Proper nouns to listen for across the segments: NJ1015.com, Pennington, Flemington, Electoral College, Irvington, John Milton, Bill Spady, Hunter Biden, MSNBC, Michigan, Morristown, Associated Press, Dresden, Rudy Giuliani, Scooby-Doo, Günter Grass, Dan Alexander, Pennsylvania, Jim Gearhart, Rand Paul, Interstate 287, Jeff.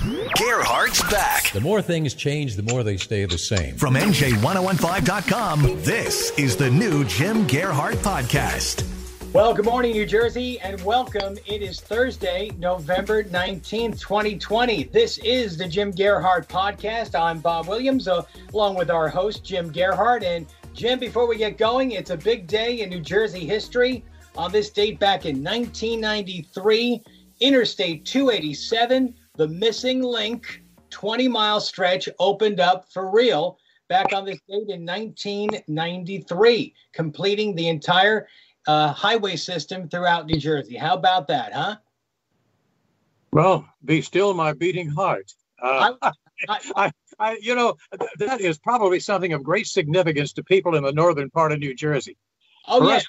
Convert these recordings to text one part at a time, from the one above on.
Gearhart's back. The more things change, the more they stay the same. From NJ1015.com, this is the new Jim Gearhart podcast. Well, good morning, New Jersey, and welcome. It is Thursday, November 19th, 2020. This is the Jim Gearhart podcast. I'm Bob Williams, along with our host, Jim Gearhart. And Jim, before we get going, it's a big day in New Jersey history. On this date back in 1993, Interstate 287, the missing link, 20-mile stretch opened up for real back on this date in 1993, completing the entire highway system throughout New Jersey. How about that, huh? Well, be still my beating heart. You know, that is probably something of great significance to people in the northern part of New Jersey. Oh, yeah.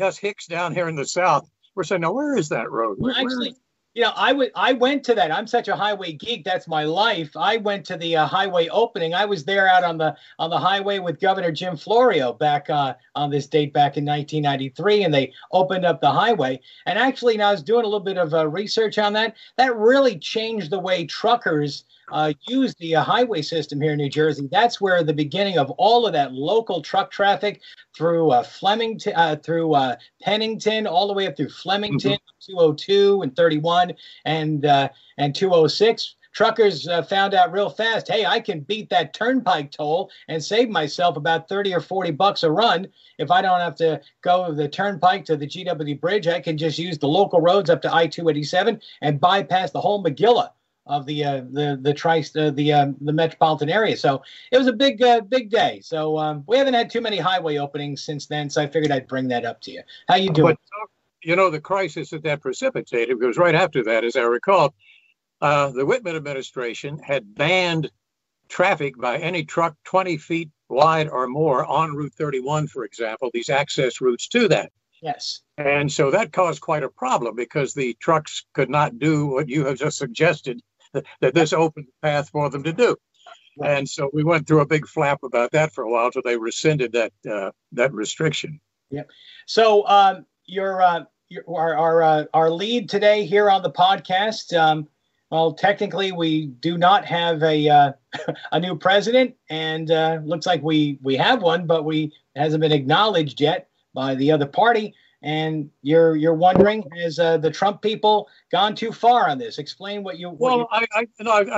Us hicks down here in the South, we're saying, now, where is that road? Actually, you know, I went to that. I'm such a highway geek. That's my life. I went to the highway opening. I was there out on the highway with Governor Jim Florio back on this date back in 1993, and they opened up the highway. And actually, now I was doing a little bit of research on that. That really changed the way truckers use the highway system here in New Jersey. That's where the beginning of all of that local truck traffic through Flemington, through Pennington, all the way up through Flemington, 202 and 31 and 206. Truckers found out real fast, hey, I can beat that turnpike toll and save myself about 30 or 40 bucks a run. If I don't have to go the turnpike to the GW Bridge, I can just use the local roads up to I-287 and bypass the whole Magilla of the metropolitan area. So it was a big day. So we haven't had too many highway openings since then. So I figured I'd bring that up to you. How you doing? But, you know, the crisis that precipitated, because right after that, as I recall, the Whitman administration had banned traffic by any truck 20 feet wide or more on Route 31, for example, these access routes to that. Yes. And so that caused quite a problem because the trucks could not do what you have just suggested that this opened the path for them to do. And so we went through a big flap about that for a while till they rescinded that that restriction. Yep. So our lead today here on the podcast, well, technically we do not have a new president, and looks like we have one, but it hasn't been acknowledged yet by the other party. And you're wondering, has the Trump people gone too far on this? Explain what you. Well, I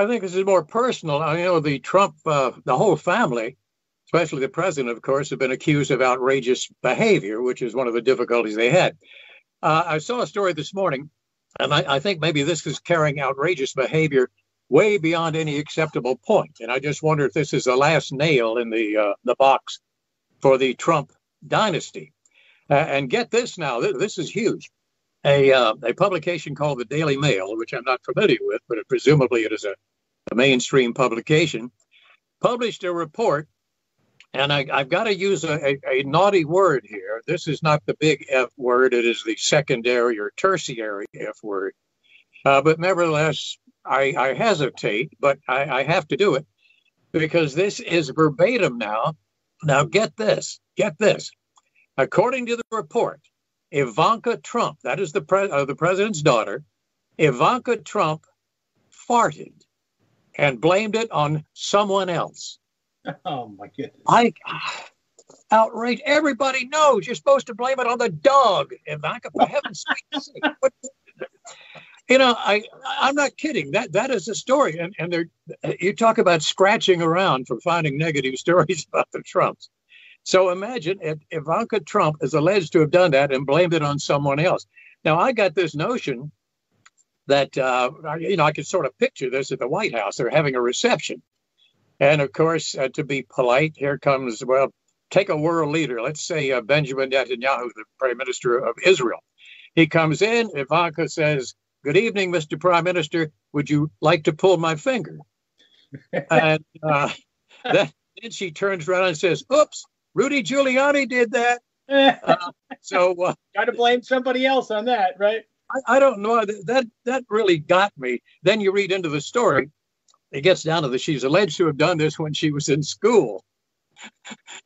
think this is more personal. You know, the Trump, the whole family, especially the president, of course, have been accused of outrageous behavior, which is one of the difficulties they had. I saw a story this morning, and I think maybe this is carrying outrageous behavior way beyond any acceptable point. And I just wonder if this is the last nail in the box for the Trump dynasty. And get this now, this is huge. A publication called the Daily Mail, which I'm not familiar with, but presumably it is a mainstream publication, published a report, and I've got to use a naughty word here. This is not the big F word. It is the secondary or tertiary F word. But nevertheless, I hesitate, but I have to do it because this is verbatim now. Now get this. According to the report, Ivanka Trump, that is the president's daughter, Ivanka Trump farted and blamed it on someone else. Oh, my goodness. Outrage. Everybody knows you're supposed to blame it on the dog, Ivanka, for heaven's sake. You know, I'm not kidding. That is a story. And you talk about scratching around for finding negative stories about the Trumps. So imagine if Ivanka Trump is alleged to have done that and blamed it on someone else. Now, I got this notion that, you know, I could sort of picture this at the White House. They're having a reception. And, of course, to be polite, here comes, well, take a world leader. Let's say Benjamin Netanyahu, the prime minister of Israel. He comes in. Ivanka says, good evening, Mr. Prime Minister. Would you like to pull my finger? And then she turns around and says, oops. Rudy Giuliani did that. So got to blame somebody else on that, right? I don't know. That really got me. Then you read into the story. It gets down to that she's alleged to have done this when she was in school.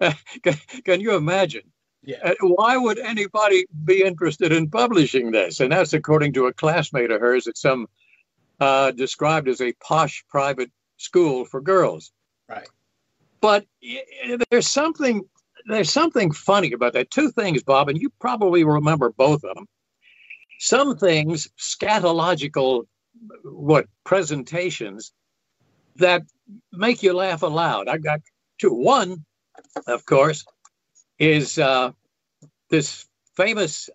Can you imagine? Yeah. Why would anybody be interested in publishing this? And that's according to a classmate of hers at some described as a posh private school for girls. Right. But there's something funny about that. Two things, Bob, and you probably remember both of them. Some things, scatological, presentations that make you laugh aloud. I've got two. One, of course, is this famous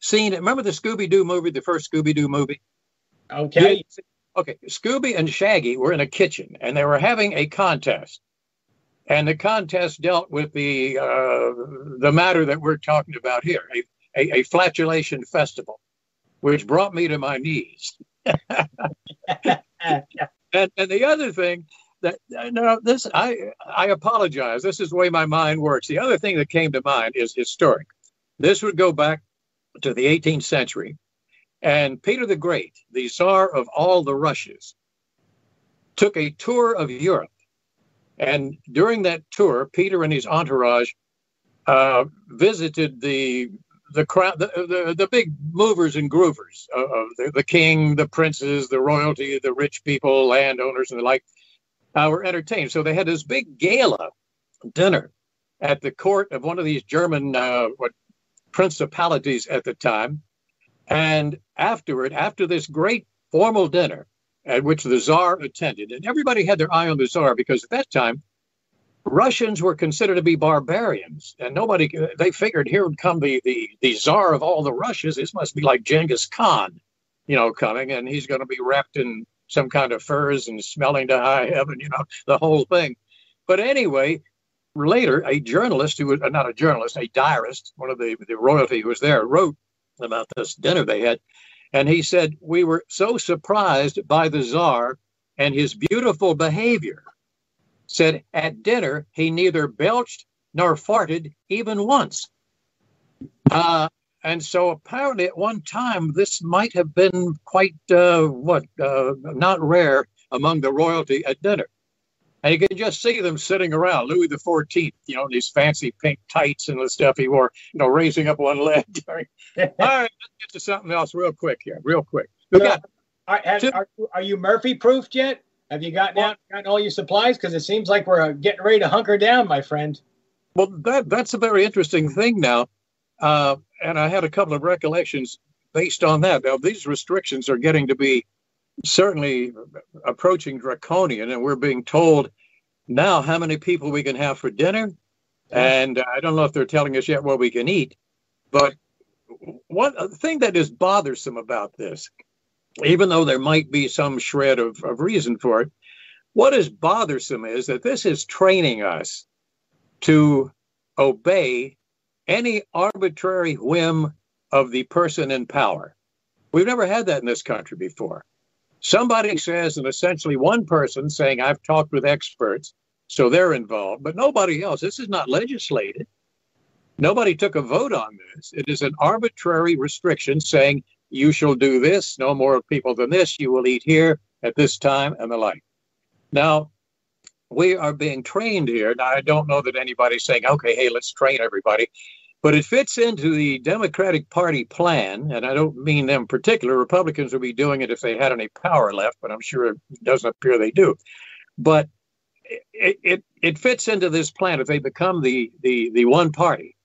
scene. Remember the Scooby-Doo movie, the first Scooby-Doo movie? Okay. Okay. Scooby and Shaggy were in a kitchen, and they were having a contest. And the contest dealt with the matter that we're talking about here, a flatulation festival, which brought me to my knees. and the other thing that I apologize. This is the way my mind works. The other thing that came to mind is historic. This would go back to the 18th century. And Peter the Great, the Tsar of all the Russias, took a tour of Europe. And during that tour, Peter and his entourage visited the crowd, the big movers and groovers, the king, the princes, the royalty, the rich people, landowners, and the like, were entertained. So they had this big gala dinner at the court of one of these German principalities at the time. And after this great formal dinner at which the Tsar attended, and everybody had their eye on the Tsar because at that time, Russians were considered to be barbarians. And they figured here would come the Tsar of all the Russias. This must be like Genghis Khan, coming, and he's going to be wrapped in some kind of furs and smelling to high heaven, the whole thing. But anyway, later, a diarist, one of the royalty who was there, wrote about this dinner they had. And he said, we were so surprised by the Tsar and his beautiful behavior, said at dinner, he neither belched nor farted even once. And so apparently at one time, this might have been quite, not rare among the royalty at dinner. And you can just see them sitting around, Louis XIV, in these fancy pink tights and the stuff he wore, raising up one leg. All right, let's get to something else real quick here, real quick. So, are you Murphy-proofed yet? Have you gotten all your supplies? Because it seems like we're getting ready to hunker down, my friend. Well, that's a very interesting thing now. And I had a couple of recollections based on that. Now, these restrictions are getting to be certainly approaching draconian, and we're being told now how many people we can have for dinner. And I don't know if they're telling us yet what we can eat. But one thing that is bothersome about this, even though there might be some shred of reason for it, what is bothersome is that this is training us to obey any arbitrary whim of the person in power. We've never had that in this country before. Somebody says, and essentially one person saying, I've talked with experts, so they're involved, but nobody else. This is not legislated. Nobody took a vote on this. It is an arbitrary restriction saying, you shall do this, no more people than this, you will eat here at this time, and the like. Now, we are being trained here. Now, I don't know that anybody's saying, okay, hey, let's train everybody. But it fits into the Democratic Party plan, and I don't mean them in particular. Republicans would be doing it if they had any power left, but I'm sure it doesn't appear they do. But it fits into this plan if they become the one party.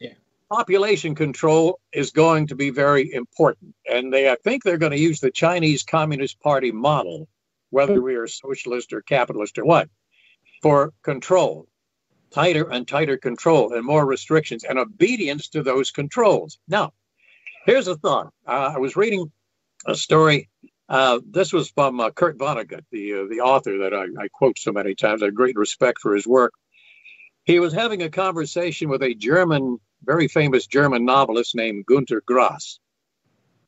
Yeah. Population control is going to be very important, and I think they're going to use the Chinese Communist Party model, whether we are socialist or capitalist or what, for control. Tighter and tighter control and more restrictions and obedience to those controls. Now, here's a thought. I was reading a story. This was from Kurt Vonnegut, the author that I quote so many times. I have great respect for his work. He was having a conversation with a very famous German novelist named Günter Grass.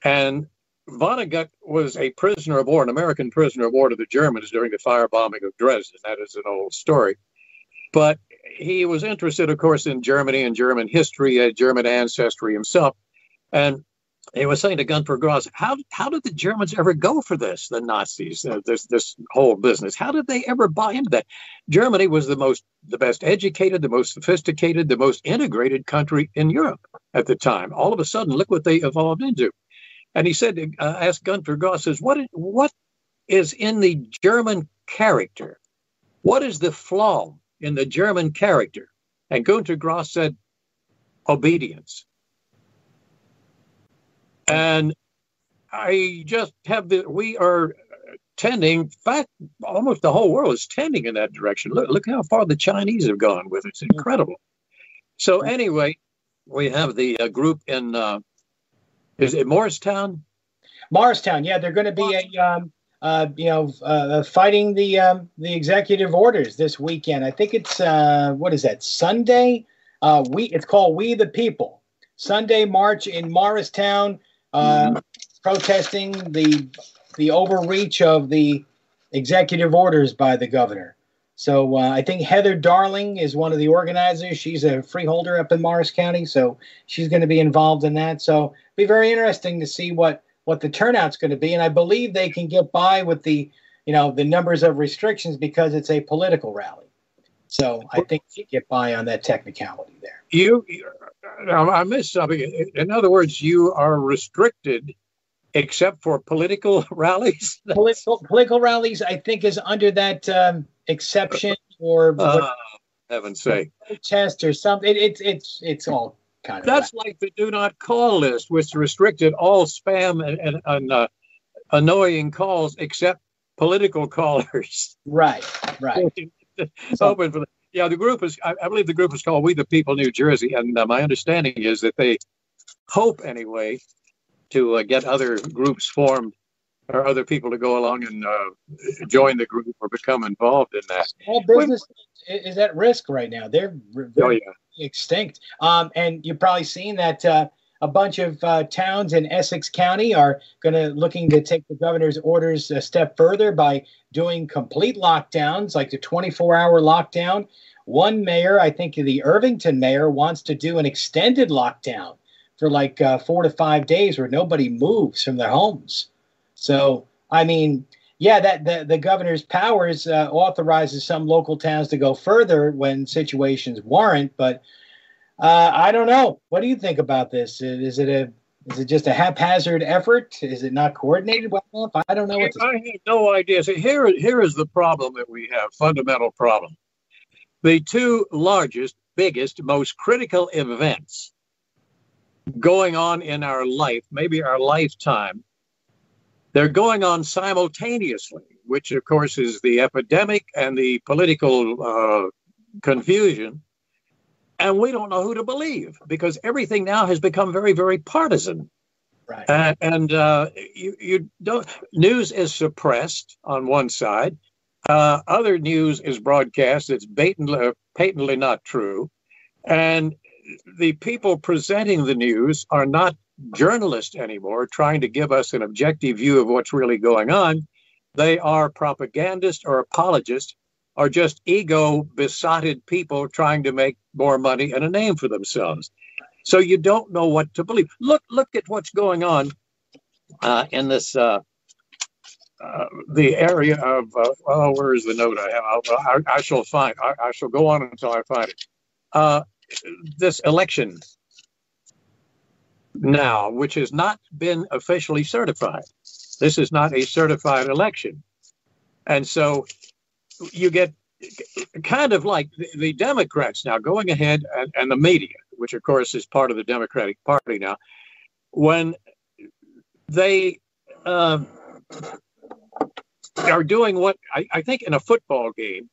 And Vonnegut was a prisoner of war, an American prisoner of war to the Germans during the firebombing of Dresden. That is an old story. But he was interested, of course, in Germany and German history, German ancestry himself. And he was saying to Günter Grass, how did the Germans ever go for this, the Nazis, this whole business? How did they ever buy into that? Germany was the best educated, the most sophisticated, the most integrated country in Europe at the time. All of a sudden, look what they evolved into. And he said, asked Günter Grass, says, what is in the German character? What is the flaw in the German character? And Günter Grass said, obedience. And I just have the, we are tending, in fact, almost the whole world is tending in that direction. Look how far the Chinese have gone with it. It's incredible. So anyway, we have the group in, is it Morristown? Morristown, yeah. They're going to be fighting the executive orders this weekend. I think it's, what is that, Sunday? It's called We the People. Sunday march in Morristown, protesting the overreach of the executive orders by the governor. So I think Heather Darling is one of the organizers. She's a freeholder up in Morris County, so she's going to be involved in that. So it'll be very interesting to see what the turnout's going to be. And I believe they can get by with the numbers of restrictions because it's a political rally. So I think you get by on that technicality there. I missed something. In other words, you are restricted except for political rallies. Political rallies, I think, is under that exception or heaven's sake, protest or something. It's all kind of. That's like the do not call list, which restricted all spam and annoying calls except political callers. Right. So, open for that. Yeah, the group is, I believe the group is called We the People New Jersey, and my understanding is that they hope, anyway, to get other groups formed or other people to go along and join the group or become involved in that. All business is at risk right now. They're extinct. And you've probably seen that a bunch of towns in Essex County are looking to take the governor's orders a step further by doing complete lockdowns, like the 24-hour lockdown. One mayor, I think the Irvington mayor, wants to do an extended lockdown for like 4 to 5 days where nobody moves from their homes. So, I mean, yeah, that the governor's powers authorizes some local towns to go further when situations warrant, but I don't know. What do you think about this? Is it just a haphazard effort? Is it not coordinated well enough? I don't know. I have no idea. So here is the problem that we have, fundamental problem. The two largest, biggest, most critical events going on in our life, maybe our lifetime, they're going on simultaneously, which, of course, is the epidemic and the political confusion. And we don't know who to believe because everything now has become very, very partisan. Right. And you don't. News is suppressed on one side. Other news is broadcast that's patently not true. And the people presenting the news are not journalists anymore, trying to give us an objective view of what's really going on. They are propagandists or apologists, are just ego-besotted people trying to make more money and a name for themselves. So you don't know what to believe. Look at what's going on in this the area of where is the note I have? I shall find. I shall go on until I find it. This election now, which has not been officially certified. This is not a certified election, and so you get kind of like the Democrats now going ahead and the media, which, of course, is part of the Democratic Party now, when they are doing what I think in a football game.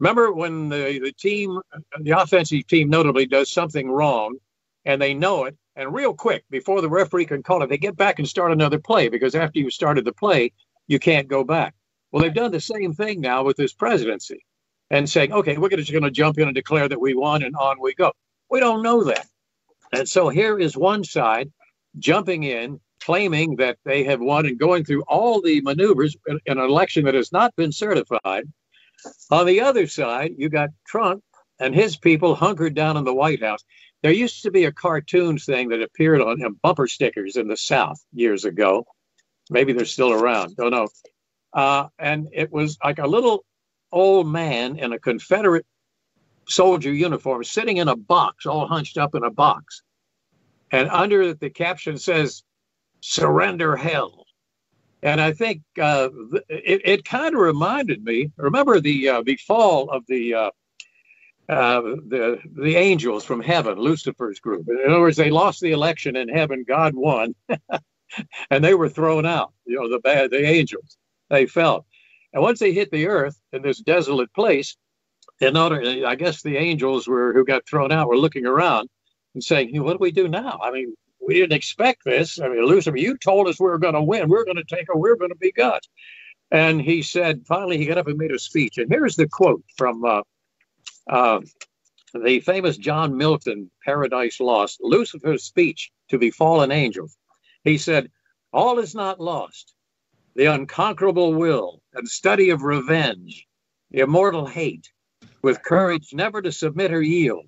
Remember when the offensive team notably does something wrong and they know it, and real quick, before the referee can call it, they get back and start another play because after you started the play, you can't go back. Well, they've done the same thing now with this presidency and saying, okay, we're just going to jump in and declare that we won and on we go. We don't know that. And so here is one side jumping in, claiming that they have won and going through all the maneuvers in an election that has not been certified. On the other side, you got Trump and his people hunkered down in the White House. There used to be a cartoons thing that appeared on bumper stickers in the South years ago. Maybe they're still around. Don't know. And it was like a little old man in a Confederate soldier uniform sitting in a box, all hunched up in a box. And under it, the caption says, surrender hell. And I think it kind of reminded me. Remember the fall of the angels from heaven, Lucifer's group. In other words, they lost the election in heaven. God won, and they were thrown out. You know, the angels, they fell. And once they hit the earth in this desolate place, in order, I guess the angels who got thrown out were looking around and saying, hey, "What do we do now? I mean, we didn't expect this. I mean, Lucifer, you told us we were going to win. We're going to take over. We're going to be God." And he said, finally, he got up and made a speech. And here's the quote from the famous John Milton, Paradise Lost, Lucifer's speech to the fallen angel. He said, "All is not lost. The unconquerable will and study of revenge, the immortal hate, with courage never to submit or yield.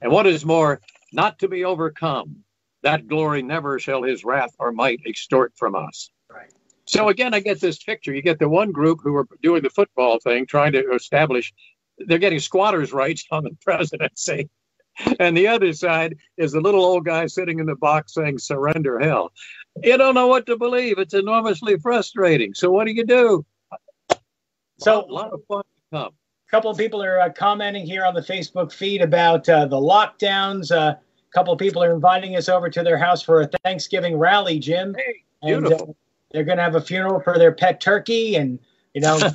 And what is more, not to be overcome. That glory never shall his wrath or might extort from us." Right. So again, I get this picture. You get the one group who are doing the football thing, trying to establish, they're getting squatters' rights on the presidency. And the other side is the little old guy sitting in the box saying, surrender hell. You don't know what to believe. It's enormously frustrating. So what do you do? So a lot of fun to come. A couple of people are commenting here on the Facebook feed about the lockdowns. Couple of people are inviting us over to their house for a Thanksgiving rally, Jim. Hey, beautiful. And, they're going to have a funeral for their pet turkey, and you know, so,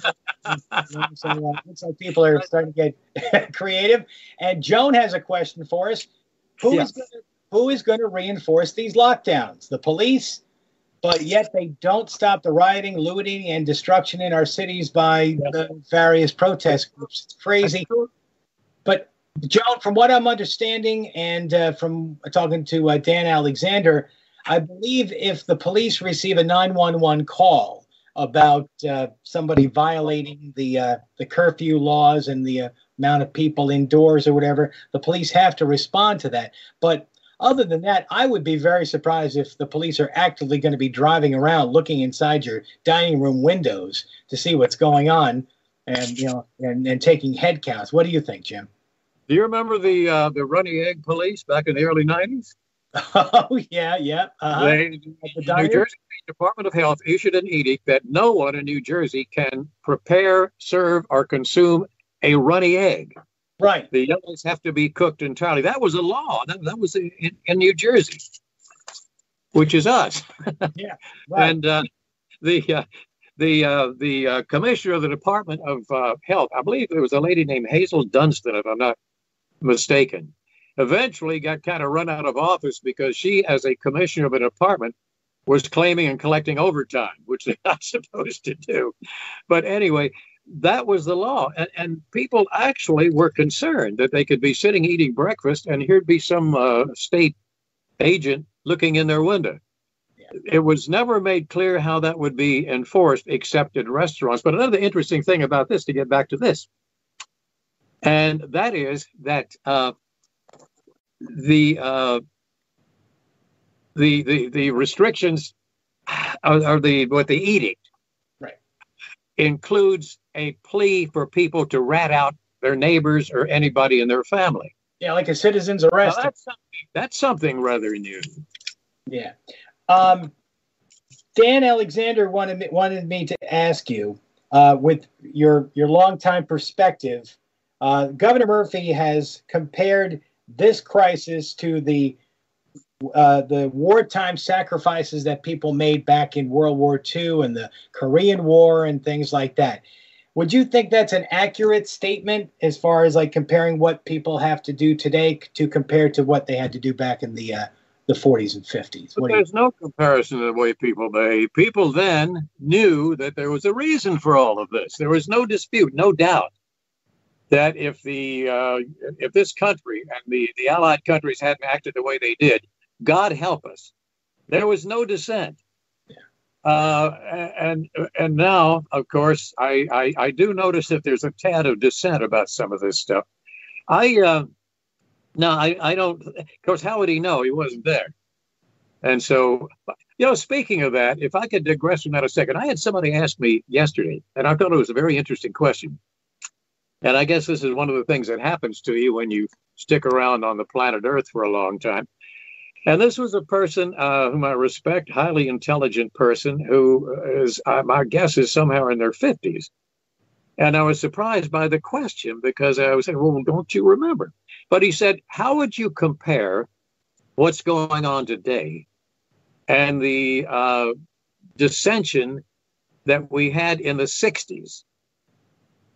looks like people are starting to get creative. And Joan has a question for us: Who is going to reinforce these lockdowns? The police, but yet they don't stop the rioting, looting, and destruction in our cities by the various protest groups. It's crazy, but. Joan, from what I'm understanding and from talking to Dan Alexander, I believe if the police receive a 911 call about somebody violating the curfew laws and the amount of people indoors or whatever, the police have to respond to that. But other than that, I would be very surprised if the police are actively going to be driving around looking inside your dining room windows to see what's going on and, you know, and taking head counts. What do you think, Jim? Do you remember the runny egg police back in the early 90s? Oh, yeah. The New Jersey Department of Health issued an edict that no one in New Jersey can prepare, serve, or consume a runny egg. Right. The yellows have to be cooked entirely. That was a law. That was in New Jersey, which is us. Yeah. Right. And the commissioner of the Department of Health, I believe there was a lady named Hazel Dunstan, if I'm not mistaken, eventually got kind of run out of office because she, as a commissioner of a department, was claiming and collecting overtime, which they're not supposed to do. But anyway, that was the law. And people actually were concerned that they could be sitting eating breakfast and here'd be some state agent looking in their window. It was never made clear how that would be enforced except at restaurants. But another interesting thing about this, to get back to this, and that is that the restrictions or the edict right. includes a plea for people to rat out their neighbors or anybody in their family. Yeah, like a citizen's arrest. Now that's something rather new. Yeah. Dan Alexander wanted me to ask you, with your longtime perspective, Governor Murphy has compared this crisis to the wartime sacrifices that people made back in World War II and the Korean War and things like that. Would you think that's an accurate statement as far as like comparing what people have to do today to compare to what they had to do back in the 40s and 50s. But there's no comparison to the way people behave. People then knew that there was a reason for all of this. There was no dispute, no doubt, that if this country and the allied countries hadn't acted the way they did, God help us. There was no dissent. Yeah. And now, of course, I do notice that there's a tad of dissent about some of this stuff. No, I don't. Of course, how would he know? He wasn't there. And so, you know, speaking of that, if I could digress from that a second, I had somebody ask me yesterday, and I thought it was a very interesting question. And I guess this is one of the things that happens to you when you stick around on the planet Earth for a long time. And this was a person whom I respect, highly intelligent person, who is, my guess is, somehow in their 50s. And I was surprised by the question, because I was saying, well, don't you remember? But he said, how would you compare what's going on today and the dissension that we had in the 60s?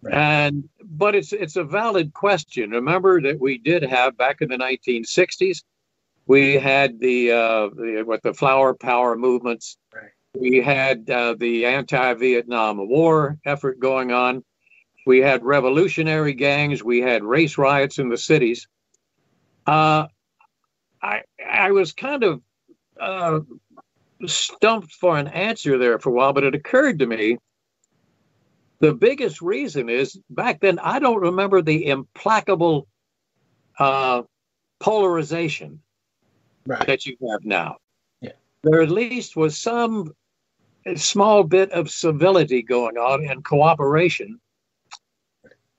Right. But it's a valid question. Remember that we did have, back in the 1960s, we had the flower power movements. Right. We had the anti-Vietnam War effort going on. We had revolutionary gangs. We had race riots in the cities. I was kind of stumped for an answer there for a while, but it occurred to me the biggest reason is back then I don't remember the implacable polarization right. that you have now. Yeah. There at least was some small bit of civility going on and cooperation.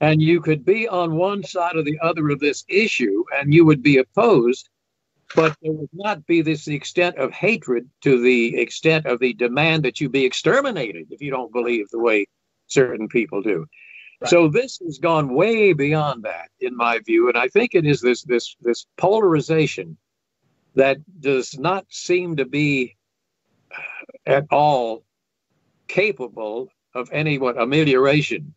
And you could be on one side or the other of this issue and you would be opposed, but there would not be this extent of hatred to the extent of the demand that you be exterminated if you don't believe the way certain people do. Right. So this has gone way beyond that, in my view. And I think it is this polarization that does not seem to be at all capable of any amelioration.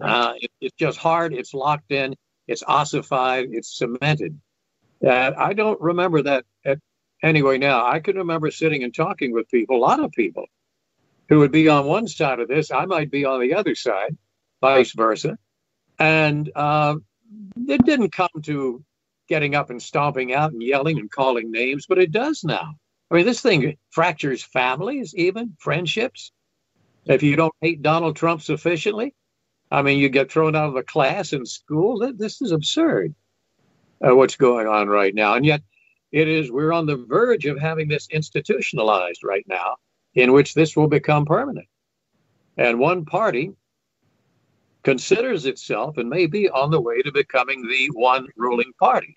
It's just hard. It's locked in. It's ossified. It's cemented. I don't remember that anyway now. I can remember sitting and talking with people, a lot of people, who would be on one side of this. I might be on the other side, vice versa. And it didn't come to getting up and stomping out and yelling and calling names, but it does now. I mean, this thing fractures families, even friendships. If you don't hate Donald Trump sufficiently, I mean, you get thrown out of a class in school. This is absurd, what's going on right now. And yet we're on the verge of having this institutionalized right now, in which this will become permanent. And one party considers itself and may be on the way to becoming the one ruling party.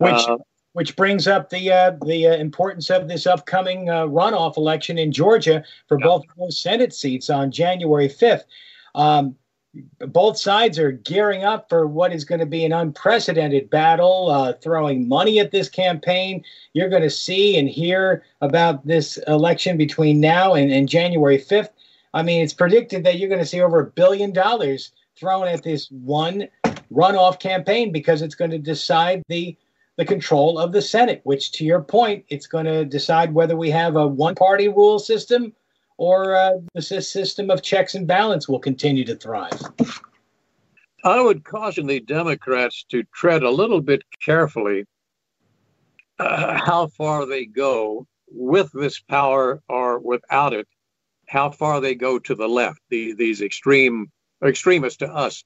Right. Which brings up the importance of this upcoming runoff election in Georgia for both of those Senate seats on January 5th. Both sides are gearing up for what is going to be an unprecedented battle, throwing money at this campaign. You're going to see and hear about this election between now and January 5th. I mean, it's predicted that you're going to see over $1 billion thrown at this one runoff campaign, because it's going to decide the control of the Senate, which, to your point, it's going to decide whether we have a one-party rule system or the system of checks and balance will continue to thrive. I would caution the Democrats to tread a little bit carefully how far they go with this power or without it, how far they go to the left, these extremists to us,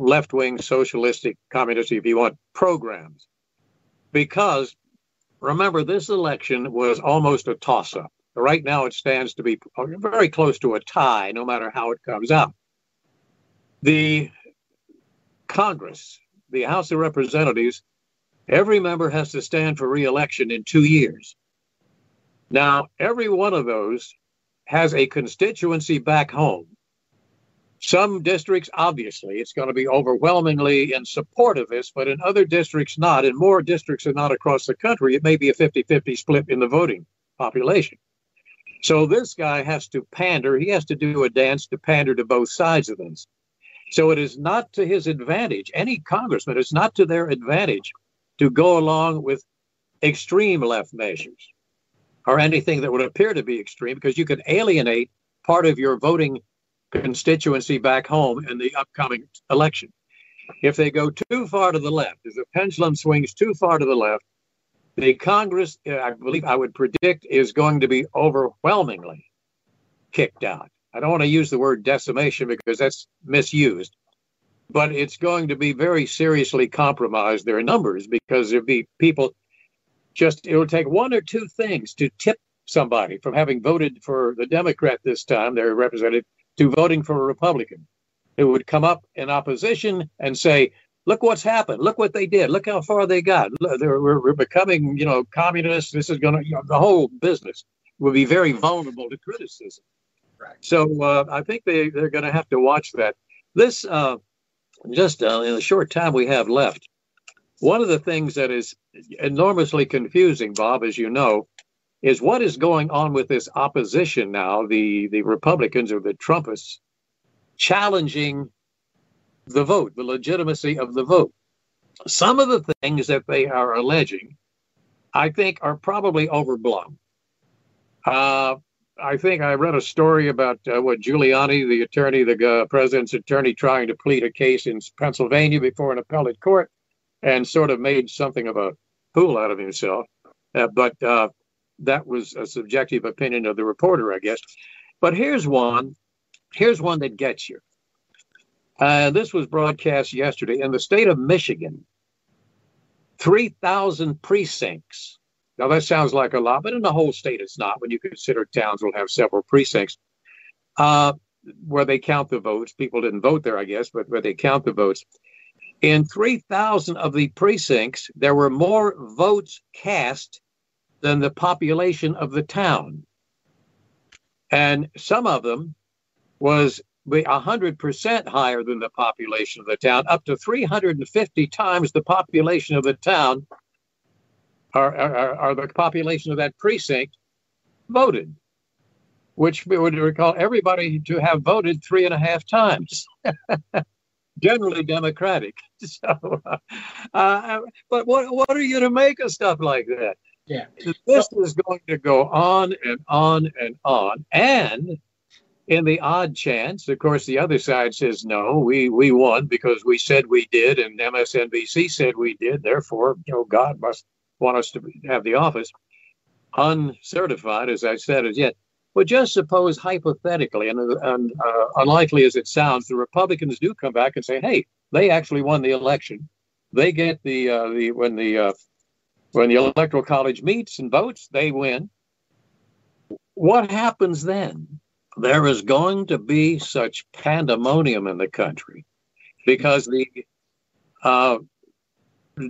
left-wing, socialistic, communist, if you want, programs. Because, remember, this election was almost a toss-up. Right now, it stands to be very close to a tie, no matter how it comes out. The Congress, the House of Representatives, every member has to stand for re-election in 2 years. Now, every one of those has a constituency back home. Some districts, obviously, it's going to be overwhelmingly in support of this, but in other districts not, and more districts are not across the country. It may be a 50-50 split in the voting population. So this guy has to pander. He has to do a dance to pander to both sides of this. So it is not to his advantage. Any congressman, it's not to their advantage to go along with extreme left measures or anything that would appear to be extreme, because you could alienate part of your voting constituency back home in the upcoming election. If they go too far to the left, if the pendulum swings too far to the left, the Congress, I believe, I would predict, is going to be overwhelmingly kicked out. I don't want to use the word decimation because that's misused, but it's going to be very seriously compromised, their numbers, because there'll be people it will take one or two things to tip somebody from having voted for the Democrat this time, their representative, to voting for a Republican who would come up in opposition and say, Look what's happened. Look what they did. Look how far they got. We're becoming, communists. This is going to, the whole business will be very vulnerable to criticism. Right. So I think they're going to have to watch that. This, just in the short time we have left, one of the things that is enormously confusing, Bob, as you know, is what is going on with this opposition now, the Republicans or the Trumpists, challenging the vote, the legitimacy of the vote. Some of the things that they are alleging, I think, are probably overblown. I think I read a story about what Giuliani, the attorney, the president's attorney, trying to plead a case in Pennsylvania before an appellate court, and sort of made something of a fool out of himself. But that was a subjective opinion of the reporter, I guess. But here's one that gets you. This was broadcast yesterday. In the state of Michigan, 3,000 precincts. Now, that sounds like a lot, but in the whole state, it's not. When you consider towns will have several precincts where they count the votes. People didn't vote there, I guess, but where they count the votes. In 3,000 of the precincts, there were more votes cast than the population of the town. And some of them was 100% higher than the population of the town, up to 350 times the population of the town, or the population of that precinct, voted, which we would recall everybody to have voted 3.5 times. Generally Democratic. So, but what are you to make of stuff like that? Yeah, this is going to go on and on and on. And in the odd chance, of course, the other side says, no, we won because we said we did, and MSNBC said we did. Therefore, God must want us to have the office uncertified, as I said as yet. Well, just suppose hypothetically, and unlikely as it sounds, the Republicans do come back and say, "Hey, they actually won the election. They get when the Electoral College meets and votes, they win." What happens then? There is going to be such pandemonium in the country because the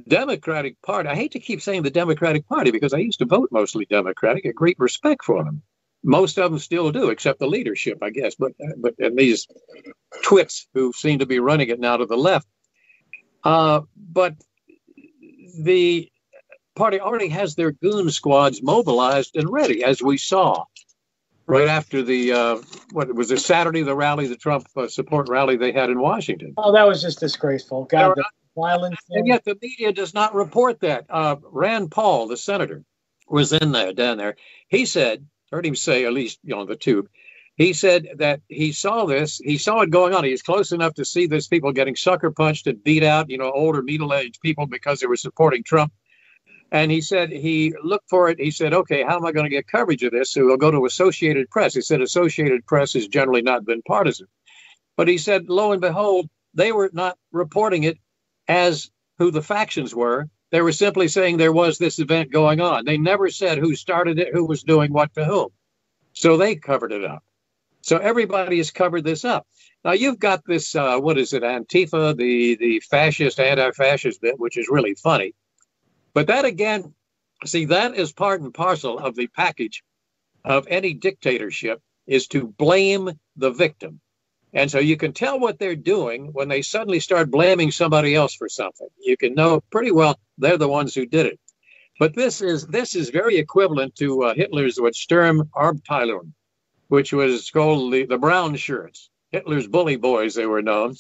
Democratic Party. I hate to keep saying the Democratic Party because I used to vote mostly Democratic. A great respect for them. Most of them still do, except the leadership, I guess. But and these twits who seem to be running it now to the left. But the party already has their goon squads mobilized and ready, as we saw right after the the Trump support rally they had in Washington. Oh, that was just disgraceful. God, the violence. And yet the media does not report that. Rand Paul, the senator, was down there. He said. Heard him say, at least on the tube, he said that he saw this. He saw it going on. He was close enough to see this people getting sucker punched and beat out, older middle-aged people because they were supporting Trump. And he said he looked for it. He said, "Okay, how am I going to get coverage of this?" So he'll go to Associated Press. He said Associated Press has generally not been partisan. But he said, lo and behold, they were not reporting it as who the factions were. They were simply saying there was this event going on. They never said who started it, who was doing what to whom. So they covered it up. So everybody has covered this up. Now, you've got this, Antifa, the fascist, anti-fascist bit, which is really funny. But that, again, that is part and parcel of the package of any dictatorship is to blame the victim. And so you can tell what they're doing when they suddenly start blaming somebody else for something. You can know pretty well they're the ones who did it. But this is very equivalent to Hitler's Sturm Abteilung, which was called the brown shirts, Hitler's bully boys, they were known,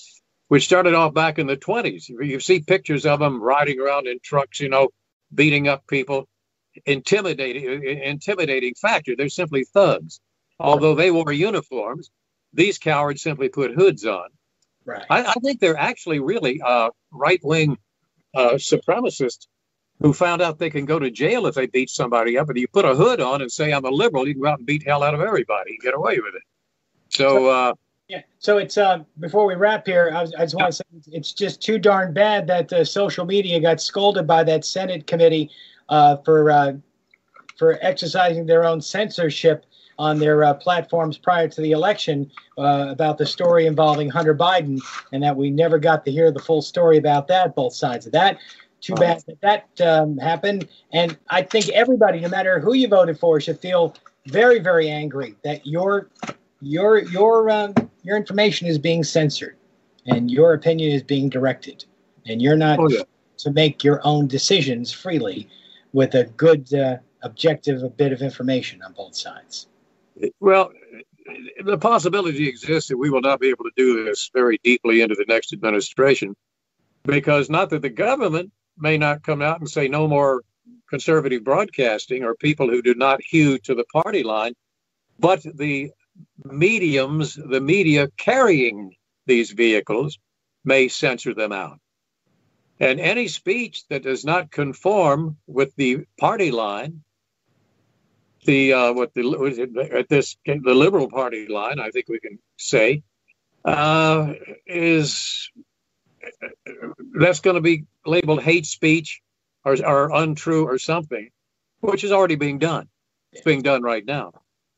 which started off back in the 1920s. You see pictures of them riding around in trucks, beating up people, intimidating factor. They're simply thugs, although they wore uniforms. These cowards simply put hoods on. Right. I think they're actually really right-wing supremacists who found out they can go to jail if they beat somebody up. And you put a hood on and say, "I'm a liberal," you can go out and beat hell out of everybody and get away with it. So it's before we wrap here, I just want to say it's just too darn bad that social media got scolded by that Senate committee for exercising their own censorship on their platforms prior to the election about the story involving Hunter Biden, and that we never got to hear the full story about that, both sides of that. Too bad that that happened. And I think everybody, no matter who you voted for, should feel very, very angry that your information is being censored and your opinion is being directed, and you're not to make your own decisions freely with a good objective bit of information on both sides. Well, the possibility exists that we will not be able to do this very deeply into the next administration, because not that the government may not come out and say no more conservative broadcasting or people who do not hew to the party line, but the mediums, the media carrying these vehicles, may censor them out. And any speech that does not conform with the party line, the liberal party line, I think we can say, that's going to be labeled hate speech or untrue or something, which is already being done. It's being done right now.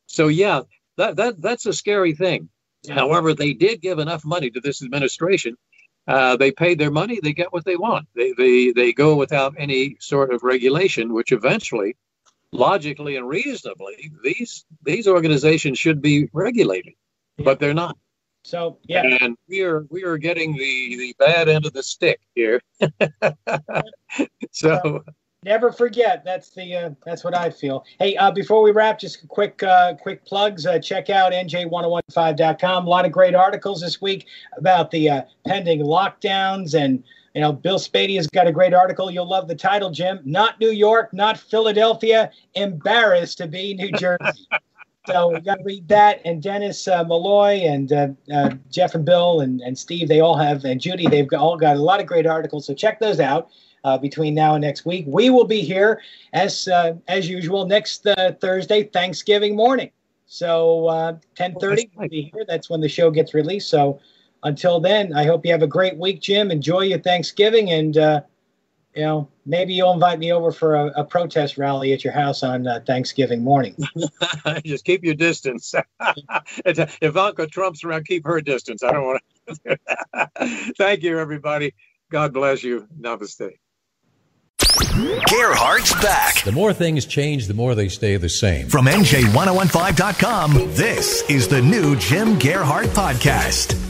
So yeah, that's a scary thing. However, they did give enough money to this administration. They paid their money. They get what they want. They go without any sort of regulation, which eventually, logically and reasonably, these organizations should be regulated, but they're not. So yeah, and we are getting the bad end of the stick here. So never forget. That's the that's what I feel. Hey, before we wrap, just quick plugs. Check out NJ1015.com. A lot of great articles this week about the pending lockdowns, and you know, Bill Spady has got a great article. You'll love the title, Jim. Not New York, not Philadelphia, embarrassed to be New Jersey. So you got to read that. And Dennis Malloy and Jeff and Bill and Steve, they all have, and Judy, they've all got a lot of great articles. So check those out between now and next week. We will be here as usual next Thursday, Thanksgiving morning. So 10:30, we'll be here. That's when the show gets released. So until then, I hope you have a great week, Jim. Enjoy your Thanksgiving, and you know, maybe you'll invite me over for a protest rally at your house on Thanksgiving morning. Just keep your distance. Ivanka Trump's around. Keep her distance. I don't want to. Thank you, everybody. God bless you. Namaste. Gearhart's back. The more things change, the more they stay the same. From NJ1015.com, this is the new Jim Gearhart Podcast.